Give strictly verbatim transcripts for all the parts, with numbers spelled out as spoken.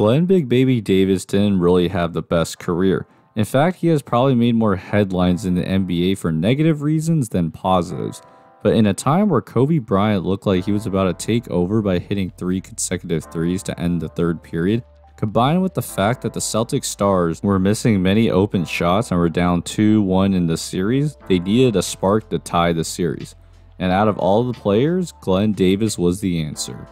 Glen Big Baby Davis didn't really have the best career. In fact, he has probably made more headlines in the N B A for negative reasons than positives. But in a time where Kobe Bryant looked like he was about to take over by hitting three consecutive threes to end the third period, combined with the fact that the Celtics stars were missing many open shots and were down two one in the series, they needed a spark to tie the series. And out of all the players, Glen Davis was the answer.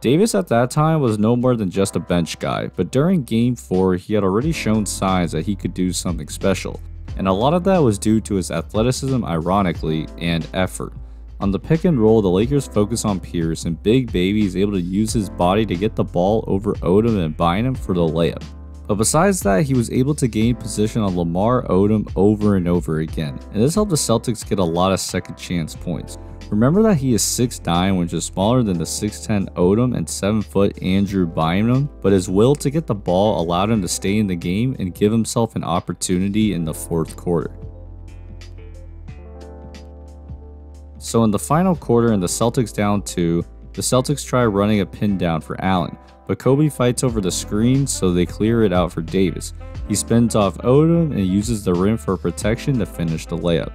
Davis at that time was no more than just a bench guy, but during game four he had already shown signs that he could do something special, and a lot of that was due to his athleticism, ironically, and effort. On the pick and roll, the Lakers focus on Pierce, and Big Baby is able to use his body to get the ball over Odom and Bynum for the layup. But besides that, he was able to gain position on Lamar Odom over and over again, and this helped the Celtics get a lot of second chance points. Remember that he is six nine, which is smaller than the six ten Odom and seven foot Andrew Bynum, but his will to get the ball allowed him to stay in the game and give himself an opportunity in the fourth quarter. So in the final quarter and the Celtics down two, the Celtics try running a pin down for Allen, but Kobe fights over the screen, so they clear it out for Davis. He spins off Odom and uses the rim for protection to finish the layup.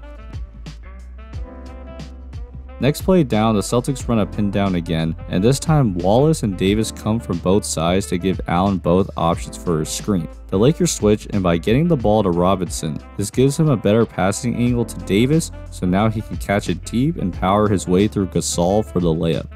Next play down, the Celtics run a pin down again, and this time Wallace and Davis come from both sides to give Allen both options for his screen. The Lakers switch, and by getting the ball to Robinson, this gives him a better passing angle to Davis, so now he can catch it deep and power his way through Gasol for the layup.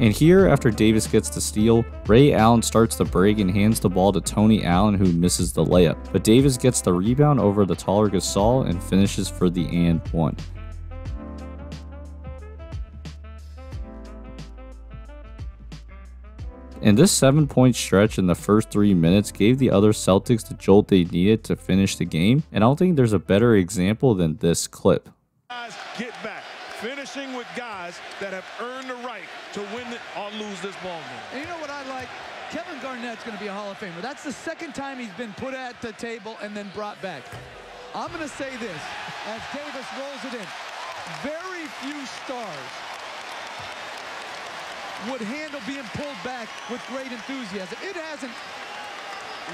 And here, after Davis gets the steal, Ray Allen starts the break and hands the ball to Tony Allen, who misses the layup. But Davis gets the rebound over the taller Gasol and finishes for the and one. And this seven-point stretch in the first three minutes gave the other Celtics the jolt they needed to finish the game, and I don't think there's a better example than this clip. Get back. Finishing with guys that have earned the right to win or lose this ball game. And you know what I like? Kevin Garnett's going to be a Hall of Famer. That's the second time he's been put at the table and then brought back. I'm going to say this as Davis rolls it in. Very few stars would handle being pulled back with great enthusiasm. It hasn't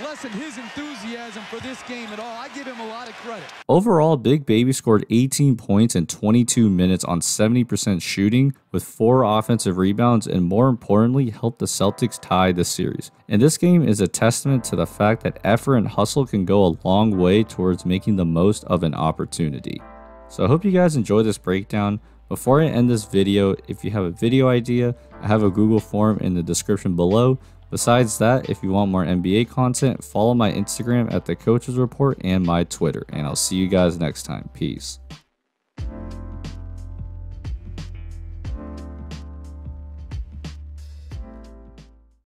lessened his enthusiasm for this game at all. I give him a lot of credit. Overall, Big Baby scored eighteen points in twenty-two minutes on seventy percent shooting with four offensive rebounds, and more importantly helped the Celtics tie the series. And this game is a testament to the fact that effort and hustle can go a long way towards making the most of an opportunity. So I hope you guys enjoyed this breakdown. Before I end this video, if you have a video idea, I have a Google form in the description below. Besides that, if you want more N B A content, follow my Instagram at The Coaches Report and my Twitter, and I'll see you guys next time. Peace.